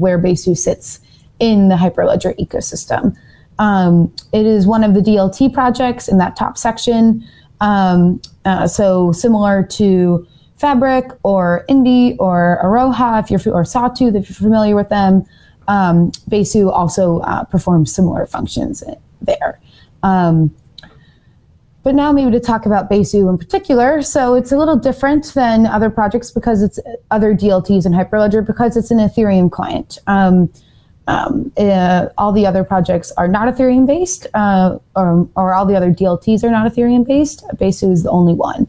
where Besu sits in the Hyperledger ecosystem. It is one of the DLT projects in that top section. So similar to Fabric or Indy or Aroha, if you're, or Sawtooth, if you're familiar with them, Besu also performs similar functions there. But now maybe to talk about Besu in particular. So it's a little different than other projects because it's other DLTs in Hyperledger because it's an Ethereum client. All the other projects are not Ethereum based, or all the other DLTs are not Ethereum based. Besu is the only one.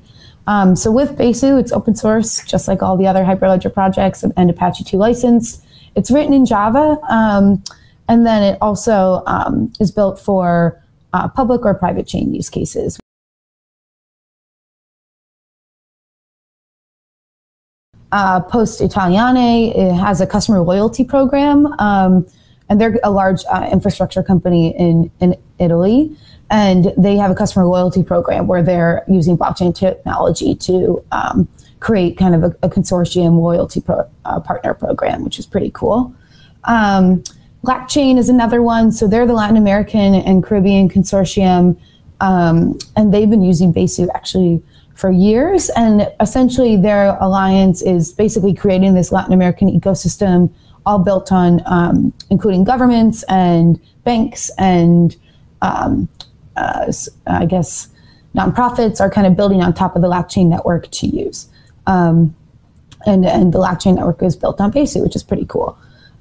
So with Besu, it's open source, just like all the other Hyperledger projects and Apache 2 license. It's written in Java, and then it also is built for public or private chain use cases. Poste Italiane, it has a customer loyalty program, and they're a large infrastructure company in Italy, and they have a customer loyalty program where they're using blockchain technology to create kind of a consortium loyalty partner program, which is pretty cool. LatChain is another one, so they're the Latin American and Caribbean consortium, and they've been using Besu actually for years, and essentially their alliance is basically creating this Latin American ecosystem all built on including governments and banks and I guess nonprofits are kind of building on top of the LatChain network to use. And the LatChain network is built on Besu, which is pretty cool.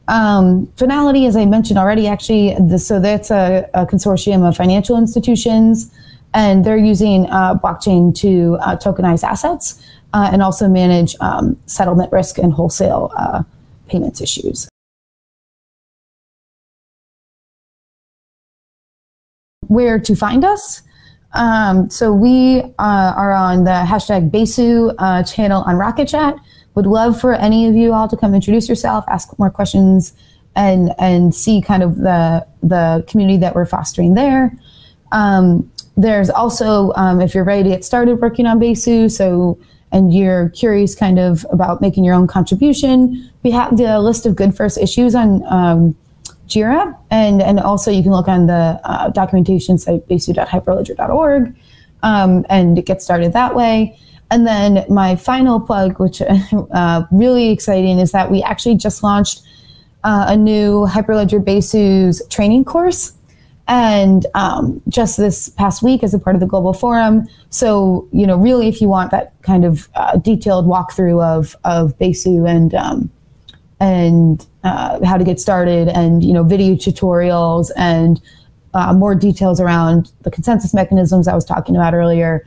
Finality, as I mentioned already, actually, so that's a consortium of financial institutions, and they're using blockchain to tokenize assets and also manage settlement risk and wholesale payments issues. Where to find us? So we are on the hashtag Besu channel on RocketChat. Would love for any of you all to come introduce yourself, ask more questions, and see kind of the community that we're fostering there. There's also, if you're ready to get started working on Besu, so, and you're curious kind of about making your own contribution, we have the list of good first issues on JIRA, and also you can look on the documentation site, besu.hyperledger.org, and get started that way. And then my final plug, which really exciting, is that we actually just launched a new Hyperledger Besu's training course, and just this past week as a part of the Global Forum. So, you know, really if you want that kind of detailed walkthrough of Besu and how to get started, and, you know, video tutorials and more details around the consensus mechanisms I was talking about earlier,